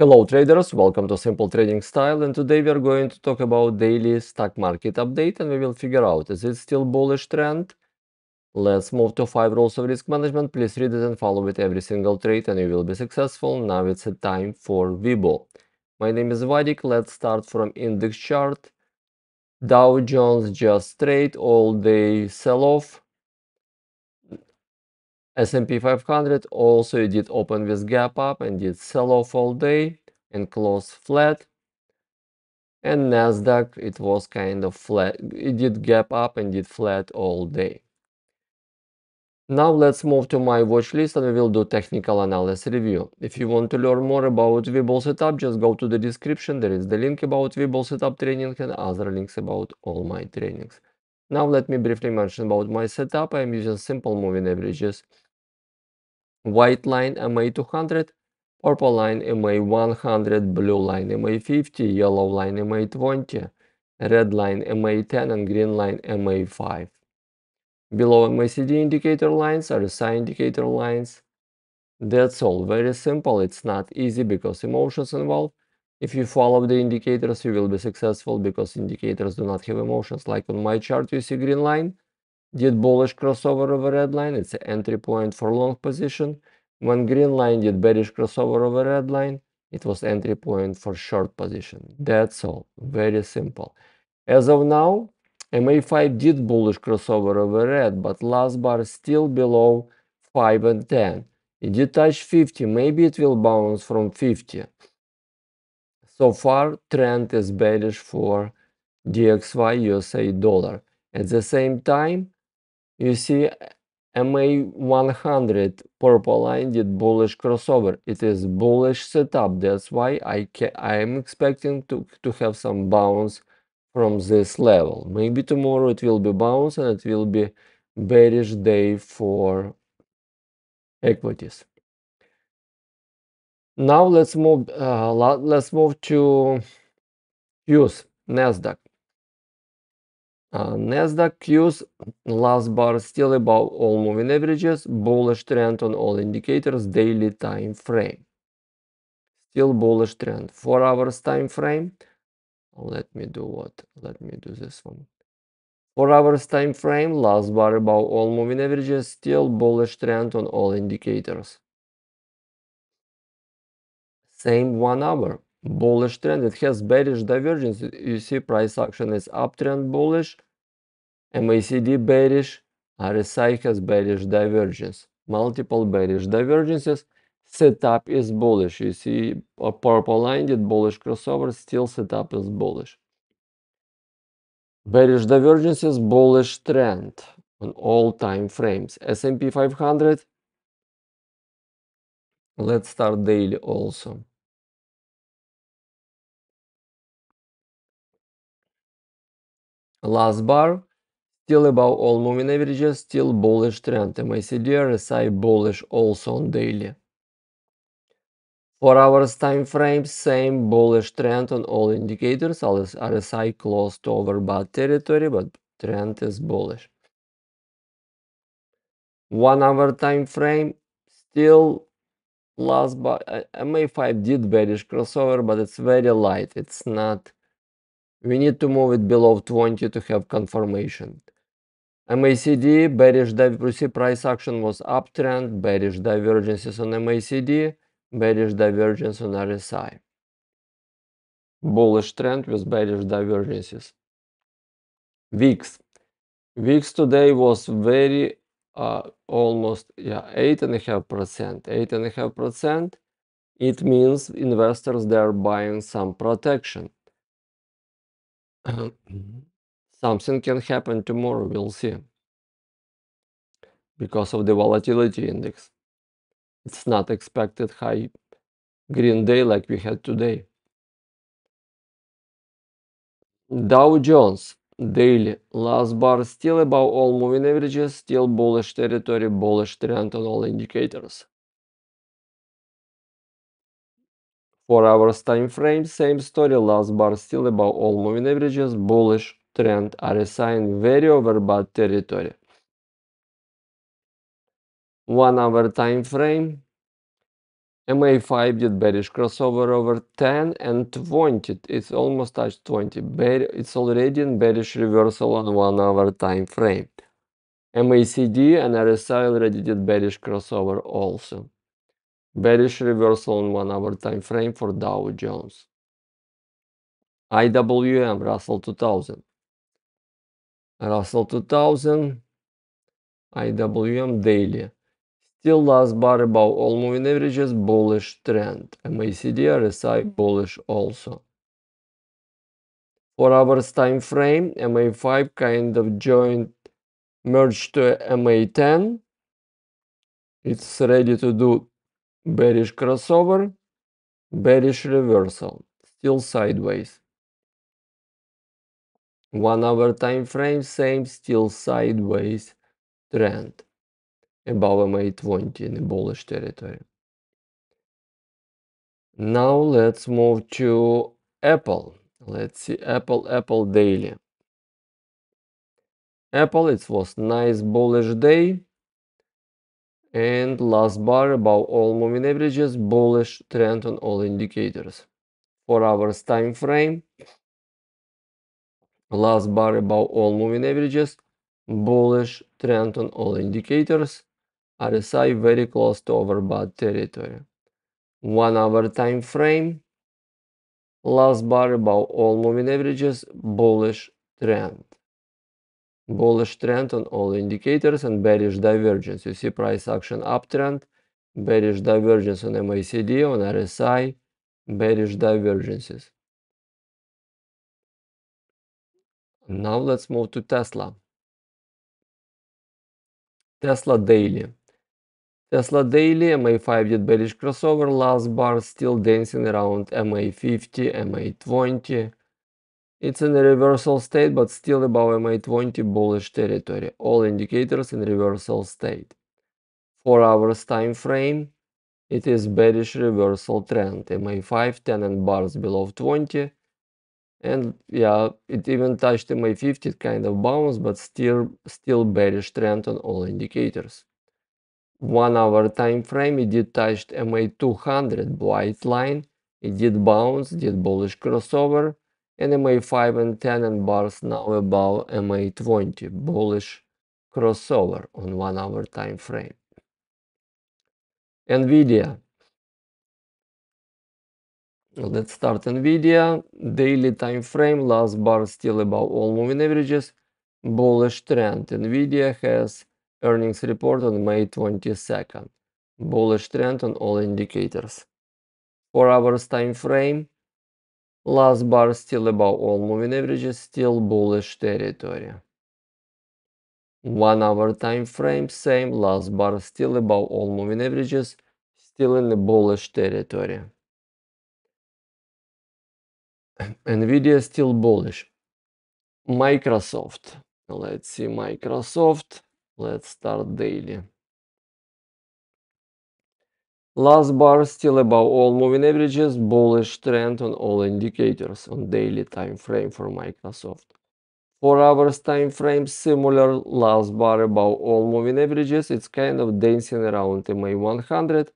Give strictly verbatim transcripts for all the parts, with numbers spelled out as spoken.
Hello traders, welcome to Simple Trading Style, and today we are going to talk about daily stock market update, and we will figure out, is it still bullish trend? Let's move to five rules of risk management. Please read it and follow it every single trade and you will be successful. Now it's a time for WeBull. My name is Vadik. Let's start from index chart. Dow Jones just straight all day sell off. S and P five hundred also did open with gap up and did sell off all day and close flat. And Nasdaq, it was kind of flat, it did gap up and did flat all day. Now let's move to my watch list and we will do technical analysis review. If you want to learn more about WeBull setup, just go to the description. There is the link about WeBull setup training and other links about all my trainings. Now let me briefly mention about my setup. I am using simple moving averages. White line M A two hundred, purple line M A one hundred, blue line M A fifty, yellow line M A twenty, red line M A ten and green line M A five. Below M A C D indicator lines, R S I indicator lines. That's all. Very simple. It's not easy because emotions involved. If you follow the indicators, you will be successful because indicators do not have emotions. Like on my chart, you see green line did bullish crossover over red line. It's an entry point for long position. When green line did bearish crossover over red line, it was entry point for short position. That's all. Very simple. As of now, M A five did bullish crossover over red, but last bar still below five and ten. It did touch fifty. Maybe it will bounce from fifty. So far, trend is bearish for D X Y U S A dollar. At the same time, you see M A one hundred purple line did bullish crossover. It is bullish setup. That's why I, I am expecting to, to have some bounce from this level. Maybe tomorrow it will be bounce and it will be bearish day for equities. Now let's move uh, let's move to Qs, Nasdaq. Uh, Nasdaq Qs, last bar still above all moving averages, bullish trend on all indicators, daily time frame. Still bullish trend, four hours time frame. Let me do what? Let me do this one. Four hours time frame, last bar above all moving averages, still bullish trend on all indicators. Same one hour, bullish trend. It has bearish divergence. You see price action is uptrend bullish, M A C D bearish, R S I has bearish divergence. Multiple bearish divergences. Setup is bullish. You see a purple line did bullish crossover, still setup is bullish. Bearish divergences, bullish trend on all time frames. S and P five hundred. Let's start daily also. Last bar, still above all moving averages, still bullish trend. M A C D, R S I bullish also on daily. Four hours time frame, same bullish trend on all indicators. R S I closed over bad territory, but trend is bullish. One hour time frame, still last bar. M A five did bearish crossover, but it's very light. It's not. We need to move it below twenty to have confirmation. M A C D bearish divergence. Price action was uptrend. Bearish divergences on M A C D. Bearish divergence on R S I. Bullish trend with bearish divergences. V I X. V I X today was very uh, almost yeah eight and a half percent. Eight and a half percent. It means investors they are buying some protection. Something can happen tomorrow. We'll see. Because of the volatility index. It's not expected high green day like we had today. Dow Jones daily last bar still above all moving averages, still bullish territory, bullish trend on all indicators. Four hours time frame, same story, last bar still above all moving averages, bullish trend, R S I in very overbought territory. One hour time frame, M A five did bearish crossover over ten and twenty. It's almost touched twenty. It's already in bearish reversal on one hour time frame. M A C D and R S I already did bearish crossover also. Bearish reversal on one hour time frame for Dow Jones. I W M, Russell two thousand. Russell two thousand, I W M daily. Still last bar above all moving averages, bullish trend. M A C D, R S I bullish also. four hours time frame, M A five kind of joined, merged to M A ten. It's ready to do bearish crossover, bearish reversal, still sideways. One hour time frame, same, still sideways trend. Above M A twenty in the bullish territory. Now let's move to Apple. Let's see Apple, Apple daily. Apple, it was nice bullish day. And last bar above all moving averages, bullish trend on all indicators. Four hours time frame. Last bar above all moving averages, bullish trend on all indicators. R S I very close to overbought territory. One hour time frame. Last bar above all moving averages, bullish trend. Bullish trend on all indicators and bearish divergence. You see price action uptrend, bearish divergence on M A C D, on R S I, bearish divergences. Now let's move to Tesla. Tesla daily. Tesla daily, M A five did bearish crossover, last bar still dancing around M A fifty, M A twenty. It's in a reversal state, but still above M A twenty bullish territory. All indicators in reversal state. four hours time frame, it is bearish reversal trend. M A five, ten and bars below twenty. And yeah, it even touched M A fifty, it kind of bounced, but still still bearish trend on all indicators. One hour time frame, it did touch M A two hundred, white line. It did bounce, did bullish crossover. And M A five and ten and bars now above M A twenty, bullish crossover on one hour time frame. Nvidia. Let's start Nvidia, daily time frame, last bar still above all moving averages, bullish trend. Nvidia has earnings report on May twenty-second, bullish trend on all indicators. four hours time frame, last bar still above all moving averages, still bullish territory. one hour time frame, same, last bar still above all moving averages, still in the bullish territory. Nvidia still bullish. Microsoft. Let's see Microsoft. Let's start daily. Last bar still above all moving averages. Bullish trend on all indicators on daily time frame for Microsoft. Four hours time frame similar. Last bar above all moving averages. It's kind of dancing around M A one hundred,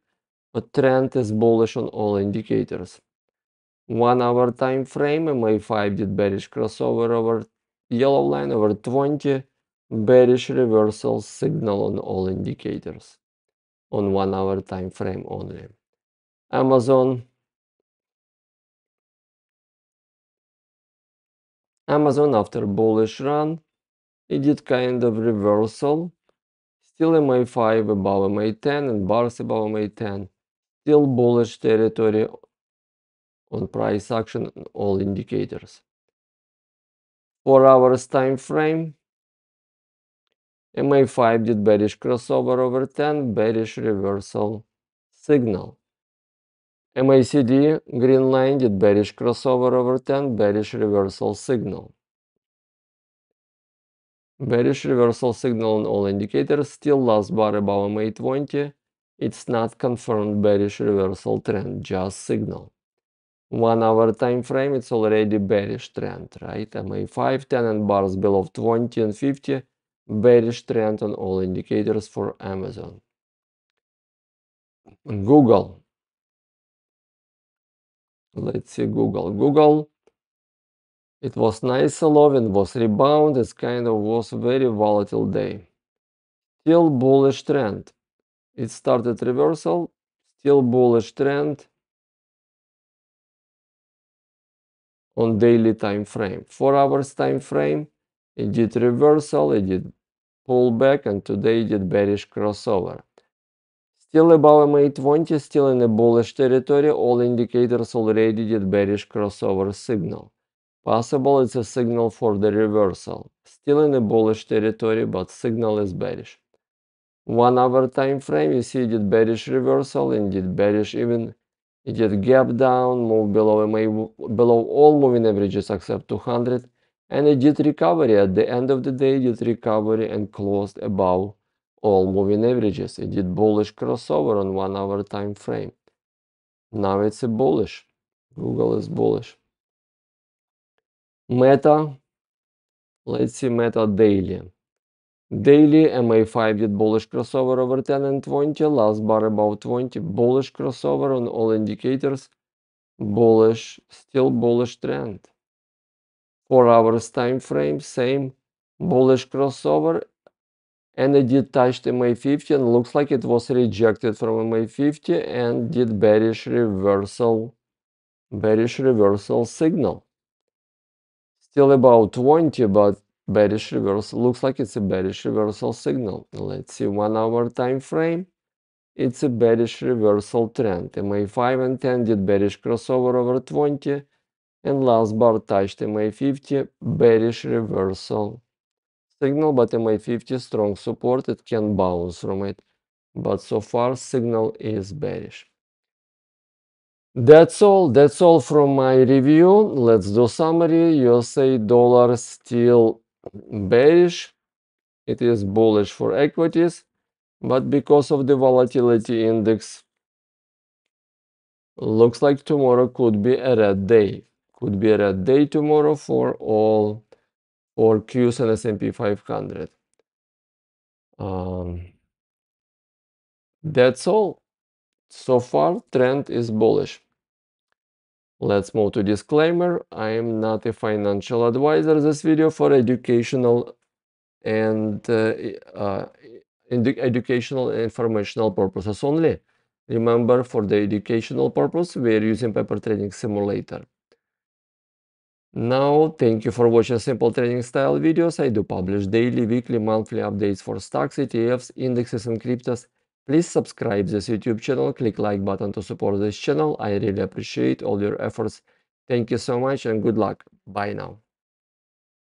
but trend is bullish on all indicators. one hour time frame, M A five did bearish crossover over yellow line over twenty, bearish reversal signal on all indicators on one hour time frame only. Amazon. Amazon after bullish run, it did kind of reversal, still M A five above M A ten and bars above M A ten, still bullish territory on price action on all indicators. four hours time frame, M A five did bearish crossover over ten, bearish reversal signal. M A C D, green line, did bearish crossover over ten, bearish reversal signal. Bearish reversal signal on all indicators, still last bar above M A twenty. It's not confirmed bearish reversal trend, just signal. one hour time frame, it's already bearish trend, right? M A five, ten and bars below twenty and fifty, bearish trend on all indicators for Amazon. Google. Let's see Google. Google, it was nice low and was rebound. It kind of was a very volatile day. Still bullish trend. It started reversal. Still bullish trend on daily time frame. Four hours time frame. It did reversal. It did pull back, and today it did bearish crossover. Still above M A twenty, still in a bullish territory. All indicators already did bearish crossover signal. Possible it's a signal for the reversal. Still in a bullish territory, but signal is bearish. One hour time frame, you see it did bearish reversal and did bearish even. It did gap down, move below M A, below all moving averages except two hundred. And it did recovery. At the end of the day, it did recovery and closed above all moving averages. It did bullish crossover on one hour time frame. Now it's a bullish. Google is bullish. Meta. Let's see Meta daily. Daily M A five did bullish crossover over ten and twenty. Last bar above twenty. Bullish crossover on all indicators. Bullish. Still bullish trend. Four hours time frame, same bullish crossover, and it did touch the M A fifty and looks like it was rejected from M A fifty and did bearish reversal, bearish reversal signal. Still about twenty, but bearish reversal, looks like it's a bearish reversal signal. Let's see one hour time frame. It's a bearish reversal trend. M A five and ten did bearish crossover over twenty. And last bar touched M A fifty, bearish reversal signal, but M A fifty strong support, it can bounce from it. But so far, signal is bearish. That's all. That's all from my review. Let's do summary. U S A dollar still bearish. It is bullish for equities, but because of the volatility index, looks like tomorrow could be a red day. Could be a red day tomorrow for all for Qs and S and P five hundred. Um, that's all. So far, trend is bullish. Let's move to disclaimer. I am not a financial advisor. This video for educational and uh, uh, educational and informational purposes only. Remember, for the educational purpose, we are using paper trading simulator. Now, thank you for watching simple trading style videos. I do publish daily, weekly, monthly updates for stocks, E T Fs, indexes, and cryptos. Please subscribe to this YouTube channel. Click like button to support this channel. I really appreciate all your efforts. Thank you so much and good luck. Bye now.